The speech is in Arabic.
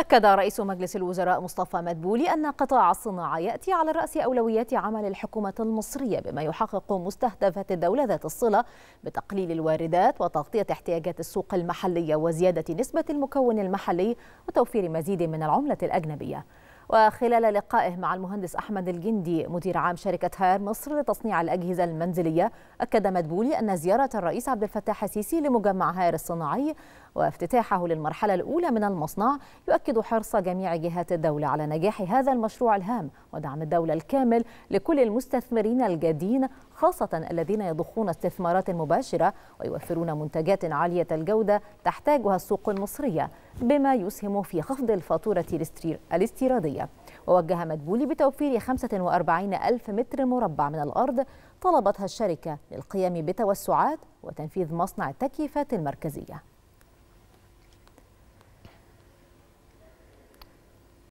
أكد رئيس مجلس الوزراء مصطفى مدبولي أن قطاع الصناعة يأتي على رأس أولويات عمل الحكومة المصرية، بما يحقق مستهدفات الدولة ذات الصلة بتقليل الواردات وتغطية احتياجات السوق المحلية وزيادة نسبة المكون المحلي وتوفير مزيد من العملة الأجنبية. وخلال لقائه مع المهندس أحمد الجندي مدير عام شركة هاير مصر لتصنيع الأجهزة المنزلية، أكد مدبولي أن زيارة الرئيس عبد الفتاح السيسي لمجمع هاير الصناعي وافتتاحه للمرحلة الأولى من المصنع يؤكد حرص جميع جهات الدولة على نجاح هذا المشروع الهام ودعم الدولة الكامل لكل المستثمرين الجادين، خاصة الذين يضخون استثمارات مباشرة ويوفرون منتجات عالية الجودة تحتاجها السوق المصرية، بما يسهم في خفض الفاتورة الاستيرادية. ووجه مدبولي بتوفير 45 ألف متر مربع من الأرض طلبتها الشركة للقيام بتوسعات وتنفيذ مصنع التكييفات المركزية.